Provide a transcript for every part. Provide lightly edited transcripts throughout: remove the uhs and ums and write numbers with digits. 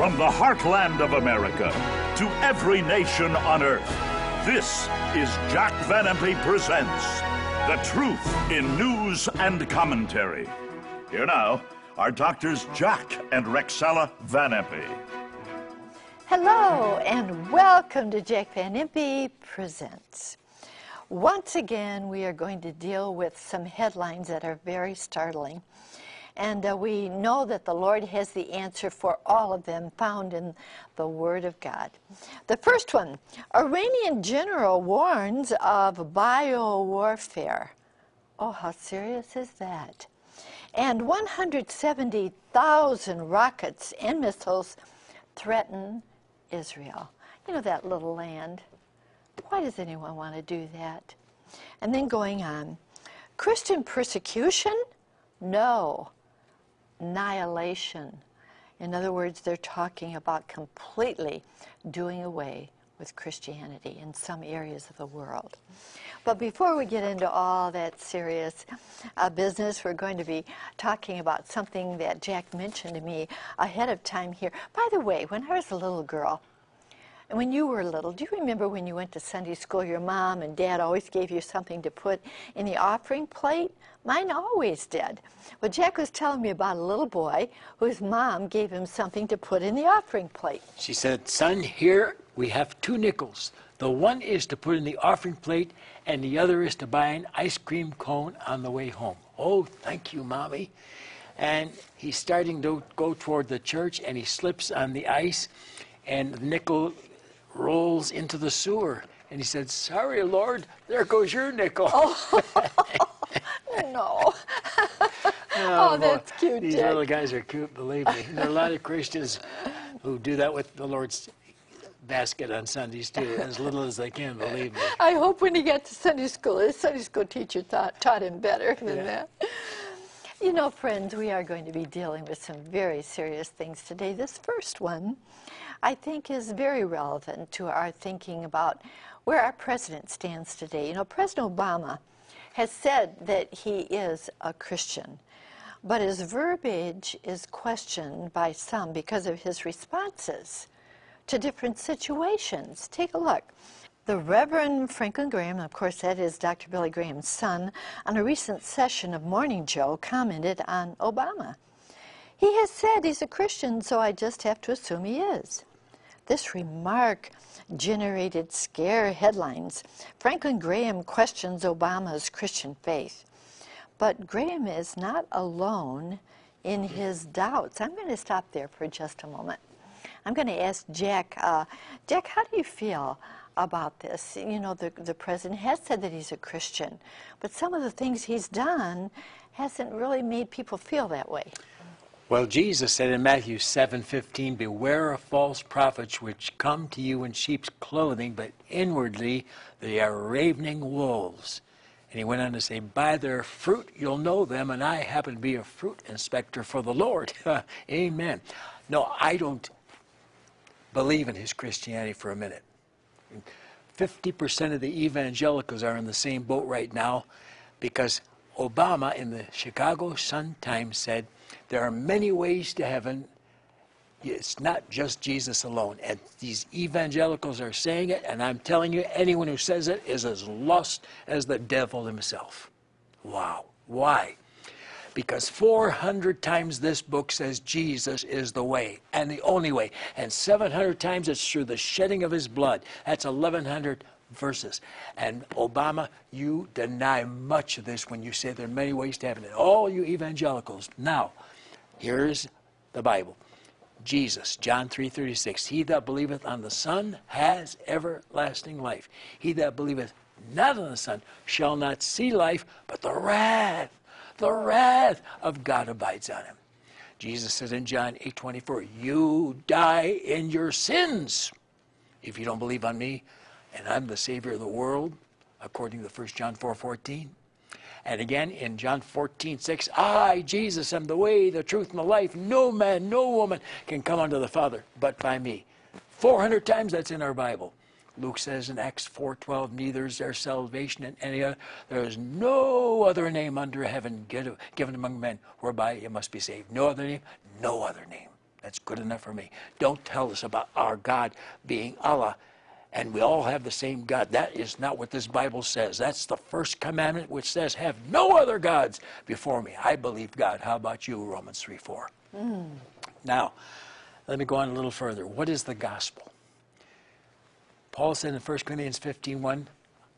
From the heartland of America to every nation on earth, this is Jack Van Impe Presents The Truth in News and Commentary. Here now are Doctors Jack and Rexella Van Impe. Hello and welcome to Jack Van Impe Presents. Once again, we are going to deal with some headlines that are very startling. And we know that the Lord has the answer for all of them found in the Word of God. The first one, Iranian general warns of biowarfare. Oh, how serious is that? And 170,000 rockets and missiles threaten Israel. You know, that little land. Why does anyone want to do that? And then going on, Christian persecution? No. Annihilation. In other words, they're talking about completely doing away with Christianity in some areas of the world. But before we get into all that serious business, we're going to be talking about something that Jack mentioned to me ahead of time here. By the way, when I was a little girl, and when you were little, do you remember when you went to Sunday school, your mom and dad always gave you something to put in the offering plate? Mine always did. Well, Jack was telling me about a little boy whose mom gave him something to put in the offering plate. She said, "Son, here we have 2 nickels. The one is to put in the offering plate, and the other is to buy an ice cream cone on the way home." Oh, thank you, Mommy. And he's starting to go toward the church, and he slips on the ice, and the nickel rolls into the sewer. And he said, "Sorry, Lord, there goes your nickel." Oh. No. Oh, that's cute, These Jack. Little guys are cute, believe me. There are a lot of Christians who do that with the Lord's basket on Sundays, too, as little as they can, believe me. I hope when he got to Sunday school, his Sunday school teacher taught him better than that. You know, friends, we are going to be dealing with some very serious things today. This first one, I think, is very relevant to our thinking about where our president stands today. You know, President Obama has said that he is a Christian, but his verbiage is questioned by some because of his responses to different situations. Take a look. The Reverend Franklin Graham, and of course that is Dr. Billy Graham's son, on a recent session of Morning Joe commented on Obama. "He has said he's a Christian, so I just have to assume he is." This remark generated scare headlines. Franklin Graham questions Obama's Christian faith. But Graham is not alone in his doubts. I'm going to stop there for just a moment. I'm going to ask Jack, Jack, how do you feel about this? You know, the president has said that he's a Christian, but some of the things he's done hasn't really made people feel that way. Well, Jesus said in Matthew 7:15, "Beware of false prophets which come to you in sheep's clothing, but inwardly they are ravening wolves." And he went on to say, "By their fruit you'll know them," and I happen to be a fruit inspector for the Lord. Amen. No, I don't believe in his Christianity for a minute. 50% of the evangelicals are in the same boat right now because Obama in the Chicago Sun-Times said, "There are many ways to heaven. It's not just Jesus alone." And these evangelicals are saying it, and I'm telling you, anyone who says it is as lost as the devil himself. Wow. Why? Because 400 times this book says Jesus is the way and the only way, and 700 times it's through the shedding of his blood. That's 1,100 verses. And Obama, you deny much of this when you say there are many ways to heaven. And all you evangelicals, now, here's the Bible. Jesus, John 3:36, "He that believeth on the Son has everlasting life. He that believeth not on the Son shall not see life, but the wrath of God abides on him." Jesus says in John 8:24, "You die in your sins if you don't believe on me. And I'm the Savior of the world," according to 1 John 4:14. And again in John 14:6, "I, Jesus, am the way, the truth, and the life. No man, no woman can come unto the Father but by me." 400 times that's in our Bible. Luke says in Acts 4:12, "Neither is there salvation in any other. There is no other name under heaven given among men whereby you must be saved." No other name, no other name. That's good enough for me. Don't tell us about our God being Allah, and we all have the same God. That is not what this Bible says. That's the first commandment, which says, have no other gods before me. I believe God. How about you, Romans 3:4? Mm. Now, let me go on a little further. What is the gospel? Paul said in 1 Corinthians 15:1,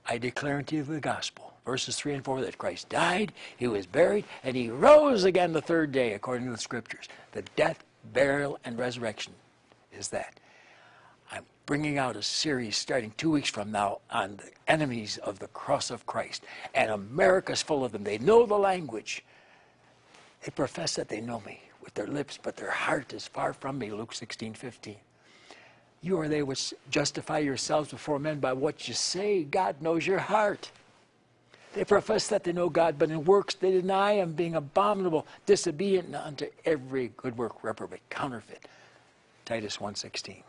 I declare unto you the gospel, verses 3 and 4, that Christ died, he was buried, and he rose again the third day, according to the Scriptures. The death, burial, and resurrection is that. I'm bringing out a series starting 2 weeks from now on the enemies of the cross of Christ. And America's full of them. They know the language. They profess that they know me with their lips, but their heart is far from me, Luke 16:15. You are they which justify yourselves before men by what you say. God knows your heart. They profess that they know God, but in works they deny him, being abominable, disobedient unto every good work, reprobate, counterfeit. Titus 1:16.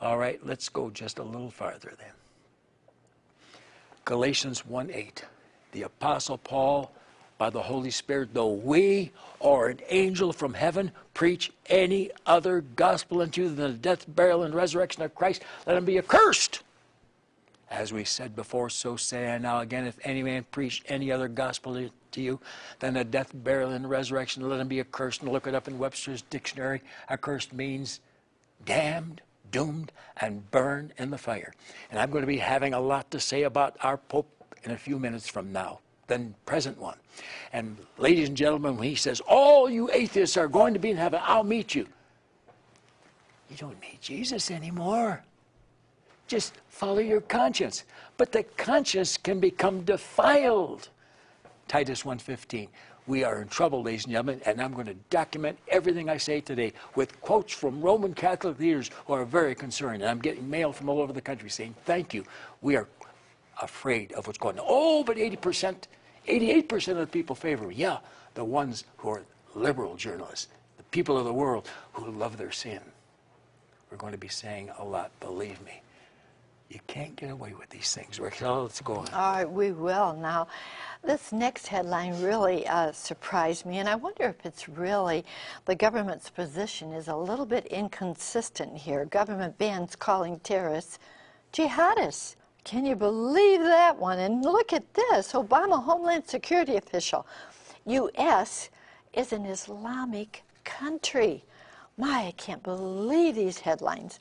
All right, let's go just a little farther then. Galatians 1:8. The Apostle Paul, by the Holy Spirit, though we or an angel from heaven preach any other gospel unto you than the death, burial, and resurrection of Christ, let him be accursed. As we said before, so say I now again, if any man preach any other gospel to you than the death, burial, and resurrection, let him be accursed. And look it up in Webster's dictionary. Accursed means damned, doomed, and burned in the fire. And I'm going to be having a lot to say about our Pope in a few minutes from now, the present one. And ladies and gentlemen, when he says, all you atheists are going to be in heaven, I'll meet you. You don't need Jesus anymore. Just follow your conscience. But the conscience can become defiled. Titus 1:15. We are in trouble, ladies and gentlemen, and I'm going to document everything I say today with quotes from Roman Catholic leaders who are very concerned. And I'm getting mail from all over the country saying, thank you. We are afraid of what's going on. Oh, but 88% of the people favor me. Yeah, the ones who are liberal journalists, the people of the world who love their sin. We're going to be saying a lot, believe me. You can't get away with these things, Rick. So let's go on. All right, we will. Now, this next headline really surprised me, and I wonder if it's really the government's position is a little bit inconsistent here. Government bans calling terrorists jihadists. Can you believe that one? And look at this. Obama, Homeland Security official. U.S. is an Islamic country. My, I can't believe these headlines.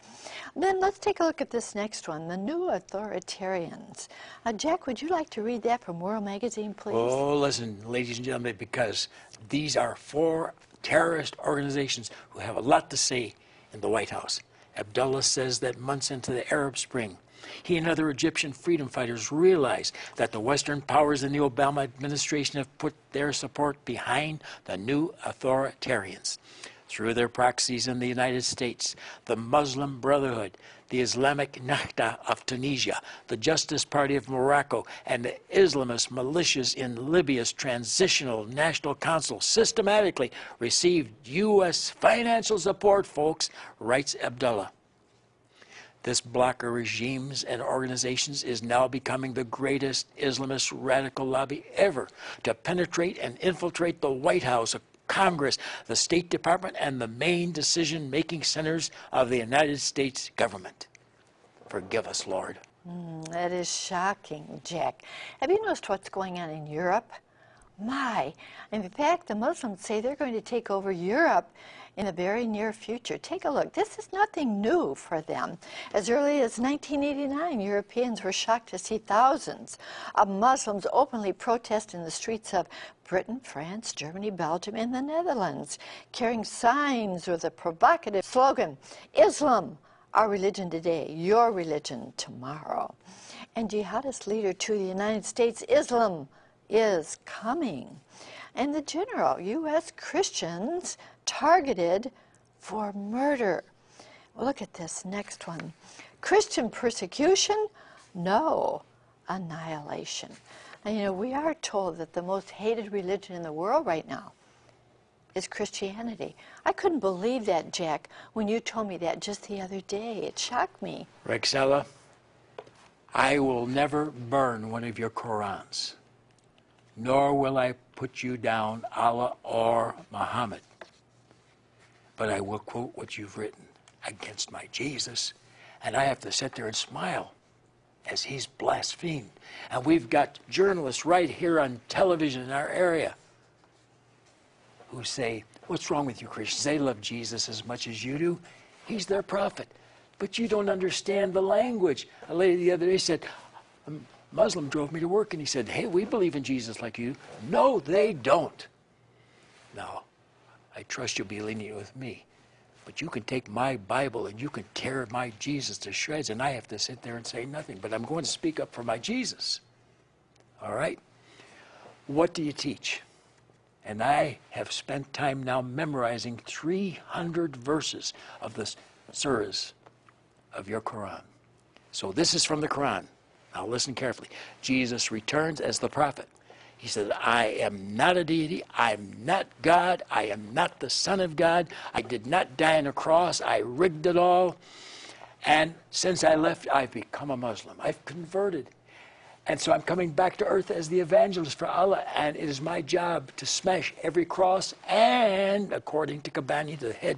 Then let's take a look at this next one, the new authoritarians. Jack, would you like to read that from World Magazine, please? Oh, listen, ladies and gentlemen, because these are four terrorist organizations who have a lot to say in the White House. Abdullah says that months into the Arab Spring, he and other Egyptian freedom fighters realize that the Western powers in the Obama administration have put their support behind the new authoritarians. Through their proxies in the United States, the Muslim Brotherhood, the Islamic Nahda of Tunisia, the Justice Party of Morocco, and the Islamist militias in Libya's Transitional National Council systematically received U.S. financial support, folks, writes Abdullah. This bloc of regimes and organizations is now becoming the greatest Islamist radical lobby ever to penetrate and infiltrate the White House, Congress, the State Department, and the main decision-making centers of the United States government. Forgive us, Lord. That is shocking, Jack. Have you noticed what's going on in Europe? My. In fact, the Muslims say they're going to take over Europe in the very near future. Take a look. This is nothing new for them. As early as 1989, Europeans were shocked to see thousands of Muslims openly protest in the streets of Britain, France, Germany, Belgium, and the Netherlands, carrying signs with a provocative slogan, Islam, our religion today, your religion tomorrow. And jihadist leader to the United States, Islam is coming. And the general, U.S. Christians targeted for murder. Look at this next one. Christian persecution? No, annihilation. And you know, we are told that the most hated religion in the world right now is Christianity. I couldn't believe that, Jack, when you told me that just the other day. It shocked me. Rexella, I will never burn one of your Korans, nor will I put you down, Allah or Muhammad. but I will quote what you've written against my Jesus, and I have to sit there and smile as he's blasphemed. And we've got journalists right here on television in our area who say, what's wrong with you Christians? They love Jesus as much as you do. He's their prophet. But you don't understand the language. A lady the other day said, a Muslim drove me to work, and he said, hey, we believe in Jesus like you. No, they don't. Now, I trust you'll be lenient with me, but you can take my Bible and you can tear my Jesus to shreds, and I have to sit there and say nothing, but I'm going to speak up for my Jesus. All right? What do you teach? And I have spent time now memorizing 300 verses of the surahs of your Quran. So this is from the Quran. Now listen carefully. Jesus returns as the prophet. He said, I am not a deity. I'm not God. I am not the Son of God. I did not die on a cross. I rigged it all. And since I left, I've become a Muslim. I've converted. And so I'm coming back to earth as the evangelist for Allah, and it is my job to smash every cross, and according to Kabbani, the head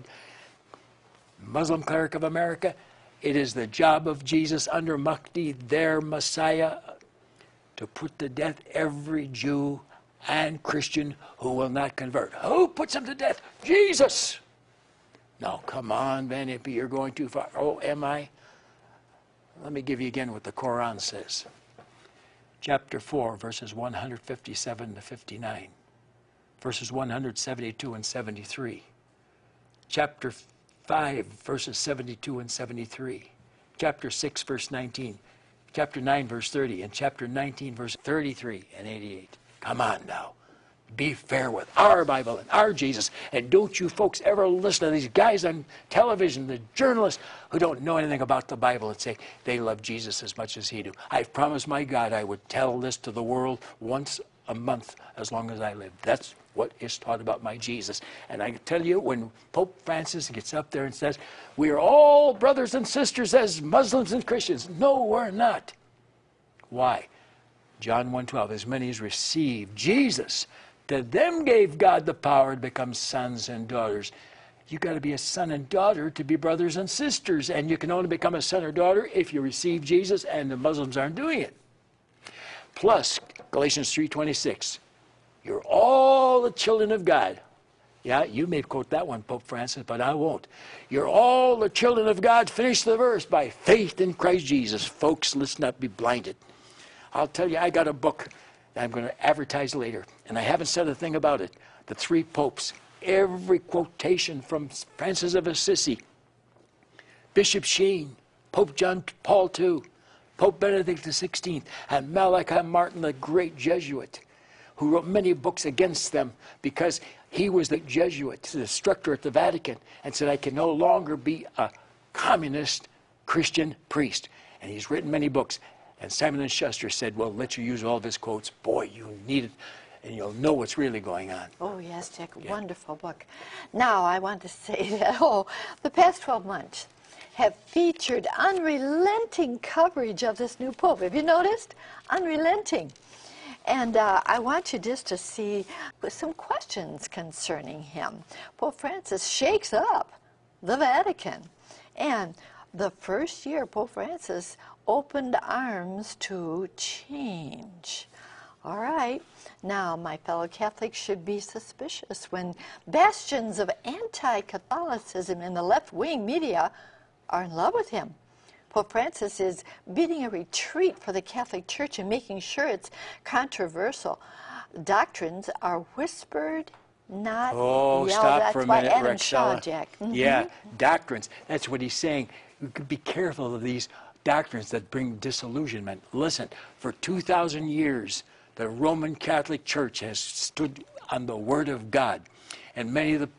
Muslim cleric of America, it is the job of Jesus under Mahdi, their Messiah, to put to death every Jew and Christian who will not convert. Who puts them to death? Jesus! Now come on, Van Impe, you're going too far. Oh, am I? Let me give you again what the Quran says. Chapter 4, verses 157 to 59, verses 172 and 73, chapter 5, verses 72 and 73, chapter 6, verse 19, chapter 9, verse 30, and chapter 19, verse 33 and 88. Come on now. Be fair with our Bible and our Jesus, and don't you folks ever listen to these guys on television, the journalists who don't know anything about the Bible and say they love Jesus as much as he do. I've promised my God I would tell this to the world once a month as long as I live. That's what is taught about my Jesus. And I can tell you, when Pope Francis gets up there and says, we are all brothers and sisters as Muslims and Christians. No, we're not. Why? John 1:12, as many as receive Jesus, to them gave God the power to become sons and daughters. You've got to be a son and daughter to be brothers and sisters, and you can only become a son or daughter if you receive Jesus, and the Muslims aren't doing it. Plus, Galatians 3:26, you're all the children of God. Yeah, you may quote that one, Pope Francis, but I won't. You're all the children of God, finish the verse, by faith in Christ Jesus. Folks, let's not be blinded. I'll tell you, I got a book I'm going to advertise later, and I haven't said a thing about it. The three popes, every quotation from Francis of Assisi, Bishop Sheen, Pope John Paul II, Pope Benedict XVI, and Malachi Martin, the great Jesuit, who wrote many books against them because he was the Jesuit, the instructor at the Vatican, and said, I can no longer be a communist Christian priest. And he's written many books. And Simon and Schuster said, well, let you use all of his quotes. Boy, you need it, and you'll know what's really going on. Oh, yes, Jack, yeah. Wonderful book. Now, I want to say that, the past 12 months have featured unrelenting coverage of this new pope. Have you noticed? Unrelenting. And I want you just to see some questions concerning him. Pope Francis shakes up the Vatican. And the first year, Pope Francis opened arms to change. All right. Now, my fellow Catholics should be suspicious when bastions of anti-Catholicism in the left-wing media are in love with him. Pope Francis is beating a retreat for the Catholic Church and making sure its controversial doctrines are whispered, not yelled. Stop for a minute, Rexella. That's why Adam Shaw, Jack. Mm-hmm. Yeah, doctrines. That's what he's saying. You could be careful of these doctrines that bring disillusionment. Listen, for 2,000 years, the Roman Catholic Church has stood on the Word of God, and many of the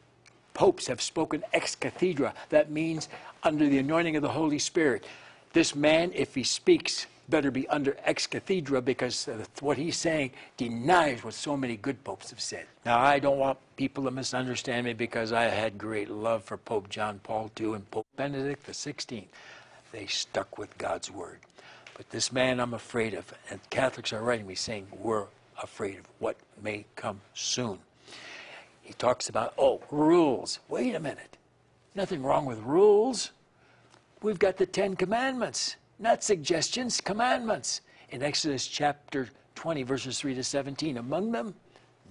popes have spoken ex cathedra. That means under the anointing of the Holy Spirit. This man, if he speaks, better be under ex cathedra, because what he's saying denies what so many good popes have said. Now, I don't want people to misunderstand me, because I had great love for Pope John Paul II and Pope Benedict XVI. They stuck with God's Word. But this man I'm afraid of, and Catholics are writing me saying we're afraid of what may come soon. He talks about, rules. Wait a minute. Nothing wrong with rules. We've got the 10 commandments, not suggestions, commandments. In Exodus chapter 20, verses 3 to 17, among them,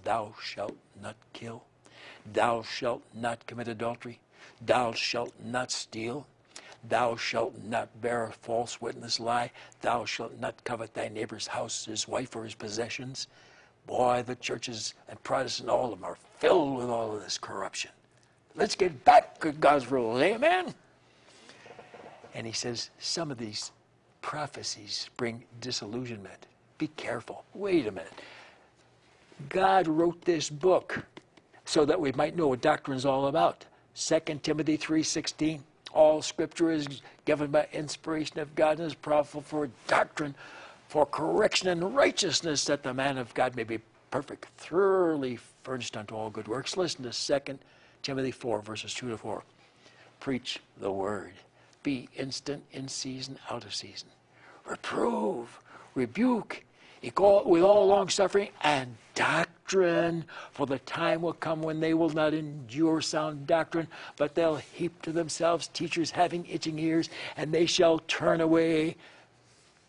thou shalt not kill, thou shalt not commit adultery, thou shalt not steal, thou shalt not bear a false witness lie, thou shalt not covet thy neighbor's house, his wife, or his possessions. Boy, the churches and Protestant, all of them are filled with all of this corruption. Let's get back to God's rules, amen? And he says, some of these prophecies bring disillusionment. Be careful. Wait a minute. God wrote this book so that we might know what doctrine's all about. 2 Timothy 3:16, all scripture is given by inspiration of God and is profitable for doctrine, for correction and righteousness, that the man of God may be perfect, thoroughly furnished unto all good works. Listen to 2 Timothy 4, verses 2 to 4. Preach the word. Be instant, in season, out of season. Reprove, rebuke, with all long-suffering and doctrine, for the time will come when they will not endure sound doctrine, but they'll heap to themselves teachers having itching ears, and they shall turn away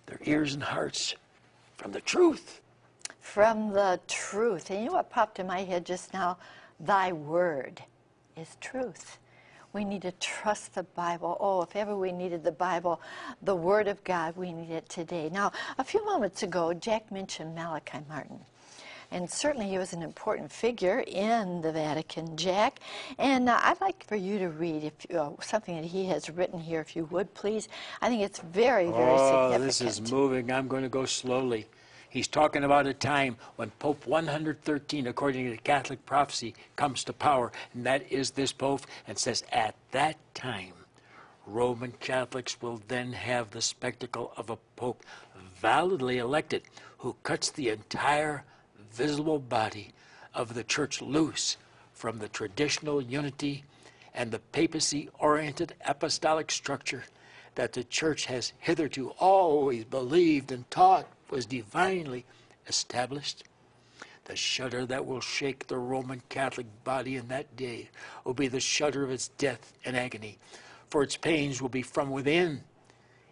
their ears and hearts from the truth. From the truth. And you know what popped in my head just now? Thy word is truth. We need to trust the Bible. Oh, if ever we needed the Bible, the Word of God, we need it today. Now, a few moments ago, Jack mentioned Malachi Martin. And certainly he was an important figure in the Vatican, Jack. And I'd like for you to read something that he has written here, if you would, please. I think it's very, very significant. Oh, this is moving. I'm going to go slowly. He's talking about a time when Pope 113, according to Catholic prophecy, comes to power, and that is this Pope, and says, at that time, Roman Catholics will then have the spectacle of a Pope validly elected who cuts the entire visible body of the Church loose from the traditional unity and the papacy-oriented apostolic structure that the Church has hitherto always believed and taught was divinely established. The shudder that will shake the Roman Catholic body in that day will be the shudder of its death and agony, for its pains will be from within,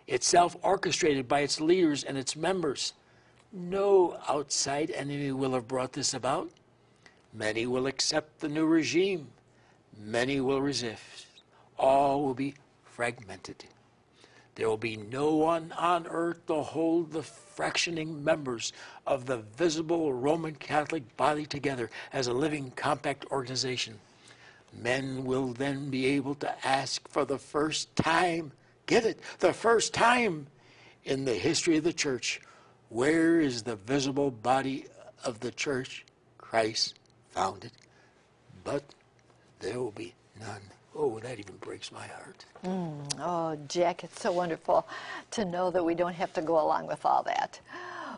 itself orchestrated by its leaders and its members. No outside enemy will have brought this about. Many will accept the new regime. Many will resist. All will be fragmented. There will be no one on earth to hold the fractioning members of the visible Roman Catholic body together as a living, compact organization. Men will then be able to ask for the first time, get it, the first time in the history of the Church, where is the visible body of the Church Christ founded? But there will be none. Oh, that even breaks my heart. Oh, Jack, it's so wonderful to know that we don't have to go along with all that.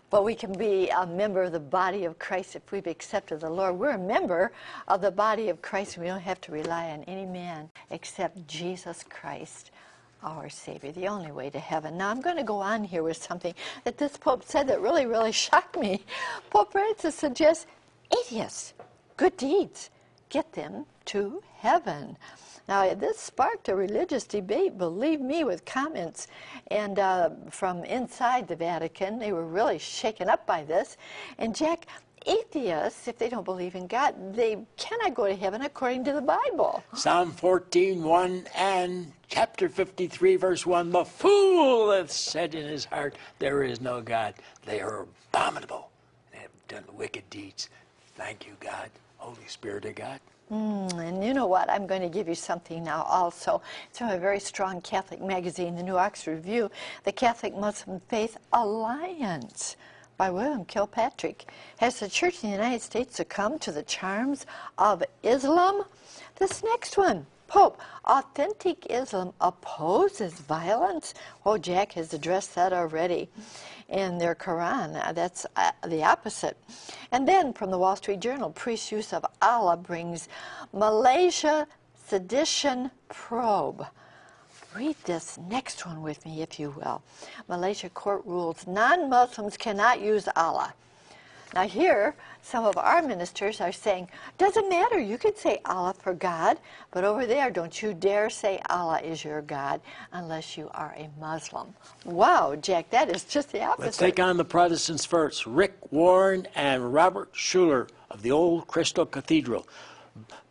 But we can be a member of the body of Christ if we've accepted the Lord. We're a member of the body of Christ, and we don't have to rely on any man except Jesus Christ, our Savior, the only way to heaven. Now, I'm going to go on here with something that this Pope said that really, really shocked me. Pope Francis suggests atheists, good deeds, get them to heaven. Now, this sparked a religious debate, believe me, with comments and from inside the Vatican. They were really shaken up by this. And Jack, atheists, if they don't believe in God, they cannot go to heaven according to the Bible. Psalm 14:1 and chapter 53, verse 1, the fool hath said in his heart, there is no God. They are abominable and have done wicked deeds. Thank you, God, Holy Spirit of God. And you know what? I'm going to give you something now also. It's from a very strong Catholic magazine, the New Oxford Review, the Catholic Muslim Faith Alliance by William Kilpatrick. Has the Church in the United States succumbed to the charms of Islam? This next one, Pope, authentic Islam opposes violence. Oh, Jack has addressed that already. In their Quran, that's the opposite. And then from the Wall Street Journal, priest's use of Allah brings Malaysia sedition probe. Read this next one with me, if you will. Malaysia court rules non-Muslims cannot use Allah. Now here, some of our ministers are saying, doesn't matter, you can say Allah for God, but over there, don't you dare say Allah is your God unless you are a Muslim. Wow, Jack, that is just the opposite. Let's take on the Protestants first. Rick Warren and Robert Schuller of the old Crystal Cathedral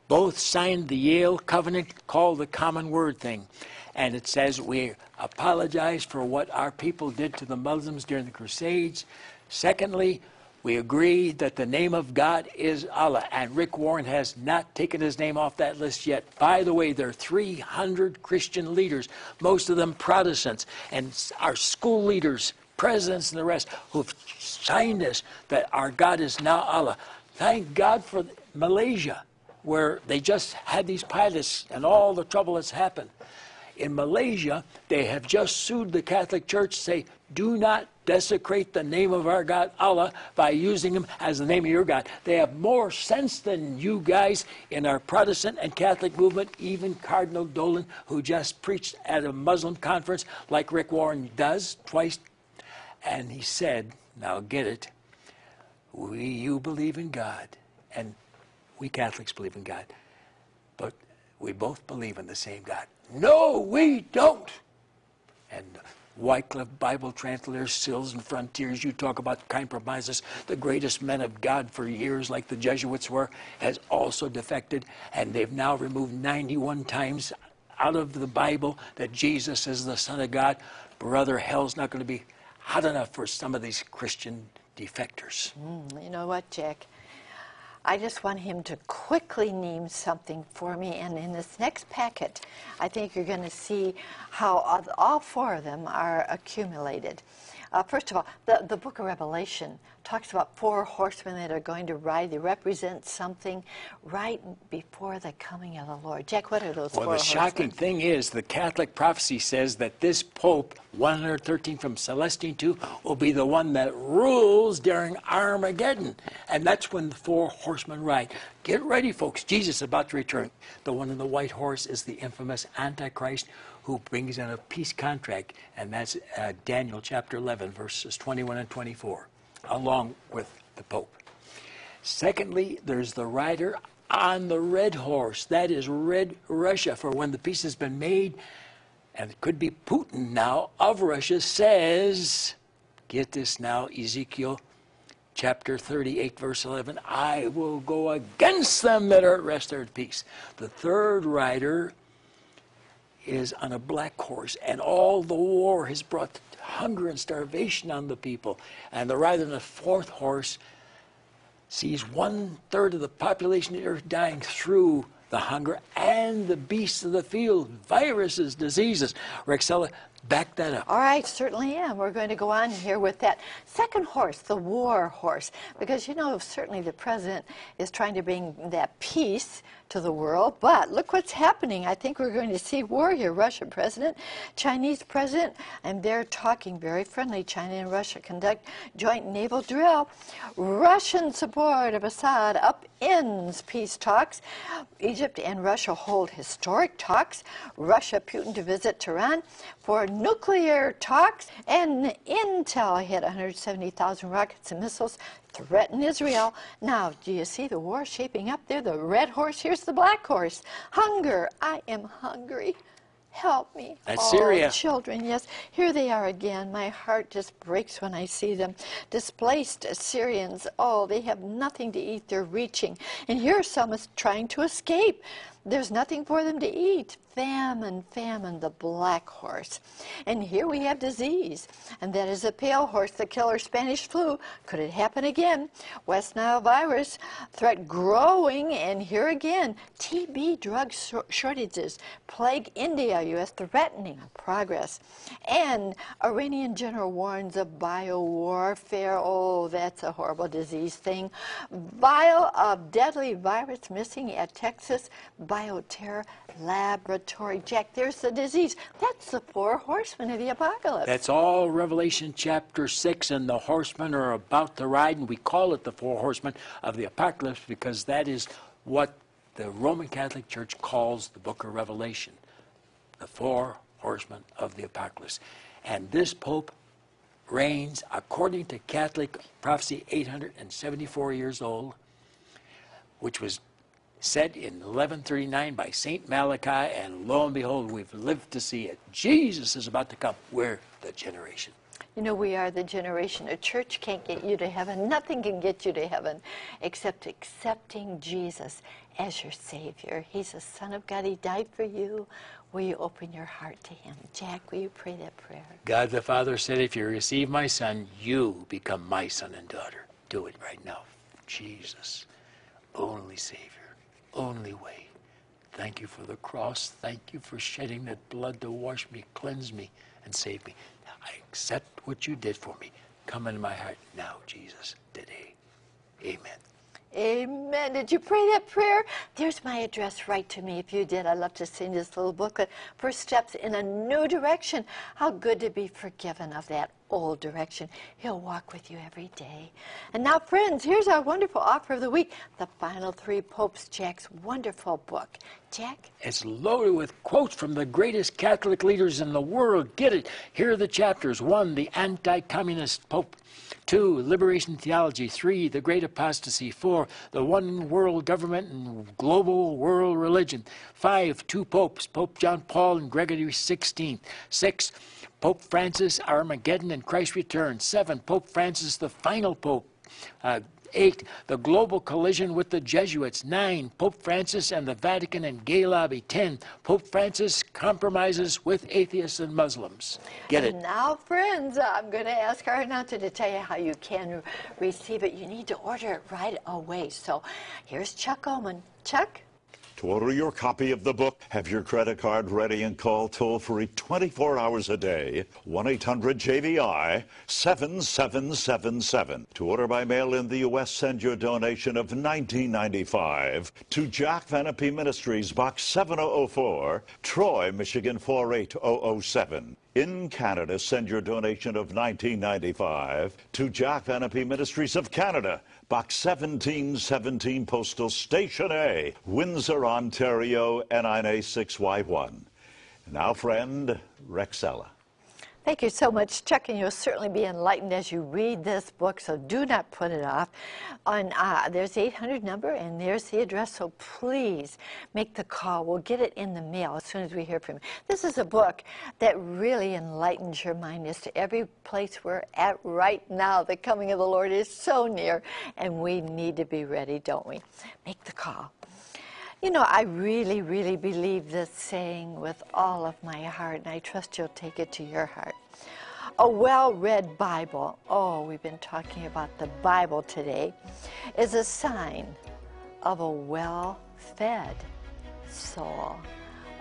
both signed the Yale Covenant called the Common Word thing. And it says, we apologize for what our people did to the Muslims during the Crusades. Secondly, we agree that the name of God is Allah, and Rick Warren has not taken his name off that list yet. By the way, there are 300 Christian leaders, most of them Protestants, and our school leaders, presidents, and the rest, who've signed this, that our God is now Allah. Thank God for Malaysia, where they just had these pilots and all the trouble that's happened. In Malaysia, they have just sued the Catholic Church, say, do not desecrate the name of our God, Allah, by using him as the name of your God. They have more sense than you guys in our Protestant and Catholic movement, even Cardinal Dolan, who just preached at a Muslim conference like Rick Warren does twice. And he said, now get it, you believe in God, and we Catholics believe in God, but we both believe in the same God. No, we don't. And Wycliffe Bible Translators, Sills, and Frontiers, you talk about compromises. The greatest men of God for years, like the Jesuits were, has also defected, and they've now removed 91 times out of the Bible that Jesus is the Son of God. Brother, hell's not going to be hot enough for some of these Christian defectors. You know what, Jack? I just want him to quickly name something for me, and in this next packet, I think you're going to see how all four of them are accumulated. First of all, the book of Revelation talks about four horsemen that are going to ride. They represent something right before the coming of the Lord. Jack, what are those four horsemen? Well, the shocking thing is the Catholic prophecy says that this Pope, 113 from Celestine II, will be the one that rules during Armageddon. And that's when the four horsemen ride. Get ready, folks. Jesus is about to return. The one on the white horse is the infamous Antichrist, who brings in a peace contract, and that's Daniel chapter 11, verses 21 and 24, along with the Pope. Secondly, there's the rider on the red horse. That is Red Russia, for when the peace has been made, and it could be Putin now, of Russia, says, get this now, Ezekiel chapter 38, verse 11, I will go against them that are at rest, there at peace. The third rider is on a black horse, and all the war has brought hunger and starvation on the people. And the rider on the fourth horse sees 1/3 of the population of the earth dying through the hunger and the beasts of the field, viruses, diseases. Rexella, back that up. All right, certainly am. We're going to go on here with that second horse, the war horse, because, you know, certainly the president is trying to bring that peace to the world, but look what's happening. I think we're going to see war here. Russian president, Chinese president, and they're talking very friendly. China and Russia conduct joint naval drill. Russian support of Assad upends peace talks. Egypt and Russia hold historic talks. Russia, Putin to visit Tehran for nuclear talks, and Intel hit 170,000 rockets and missiles threaten Israel. Now, do you see the war shaping up there? The red horse, here's the black horse. Hunger, I am hungry. Help me. That's Syria. Children, yes. Here they are again. My heart just breaks when I see them. Displaced Syrians, oh, they have nothing to eat. They're reaching. And here some is trying to escape. There's nothing for them to eat. Famine, famine, the black horse. And here we have disease, and that is a pale horse, the killer Spanish flu. Could it happen again? West Nile virus threat growing, and here again, TB drug shortages. Plague India, U.S. threatening progress. And Iranian general warns of biowarfare. Oh, that's a horrible disease thing. Vial of deadly virus missing at Texas Bioterror Laboratory. Jack, there's the disease. That's the four horsemen of the apocalypse. That's all Revelation chapter 6, and the horsemen are about to ride, and we call it the four horsemen of the apocalypse because that is what the Roman Catholic Church calls the book of Revelation, the four horsemen of the apocalypse. And this Pope, reigns, according to Catholic prophecy, 874 years old, which was said in 1139 by St. Malachi, and lo and behold, we've lived to see it. Jesus is about to come. We're the generation. You know, we are the generation. A church can't get you to heaven. Nothing can get you to heaven except accepting Jesus as your Savior. He's the Son of God. He died for you. Will you open your heart to Him? Jack, will you pray that prayer? God the Father said, if you receive my Son, you become my son and daughter. Do it right now. Jesus, only Savior. Only way. Thank you for the cross. Thank you for shedding that blood to wash me, cleanse me, and save me. Now, I accept what you did for me. Come into my heart now, Jesus, today. Amen. Amen. Did you pray that prayer? There's my address. Write to me if you did. I'd love to send you this little booklet, First Steps in a New Direction. How good to be forgiven of that old direction. He'll walk with you every day. And now, friends, here's our wonderful offer of the week, The Final Three Popes, Jack's wonderful book. Jack? It's loaded with quotes from the greatest Catholic leaders in the world. Get it. Here are the chapters. 1, the anti-communist Pope. 2, liberation theology. 3, the great apostasy. 4, the one world government and global world religion. 5, 2 popes, Pope John Paul and Gregory XVI. 6, Pope Francis, Armageddon and Christ's Return. 7, Pope Francis, the final pope. 8, the global collision with the Jesuits. 9, Pope Francis and the Vatican and Gay Lobby. 10, Pope Francis compromises with atheists and Muslims. Get it. And now, friends, I'm going to ask our announcer to tell you how you can receive it. You need to order it right away. So here's Chuck Ullman. Chuck? To order your copy of the book, have your credit card ready and call toll-free 24 hours a day, 1-800-JVI 7777. To order by mail in the U.S., send your donation of $19.95 to Jack Van Impe Ministries, Box 7004, Troy, Michigan 48007. In Canada, send your donation of $19.95 to Jack Van Impe Ministries of Canada, Box 1717, Postal Station A, Windsor, Ontario, NINA 6Y1. Now, friend, Rexella. Thank you so much, Chuck, and you'll certainly be enlightened as you read this book, so do not put it off. There's the 800 number, and there's the address, so please make the call. We'll get it in the mail as soon as we hear from you. This is a book that really enlightens your mind as to every place we're at right now. The coming of the Lord is so near, and we need to be ready, don't we? Make the call. You know, I really, really believe this saying with all of my heart, and I trust you'll take it to your heart. A well-read Bible, oh, we've been talking about the Bible today, is a sign of a well-fed soul.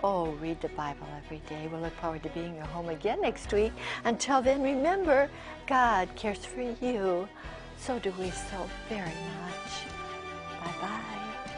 Oh, read the Bible every day. We'll look forward to being at home again next week. Until then, remember, God cares for you. So do we so very much. Bye-bye.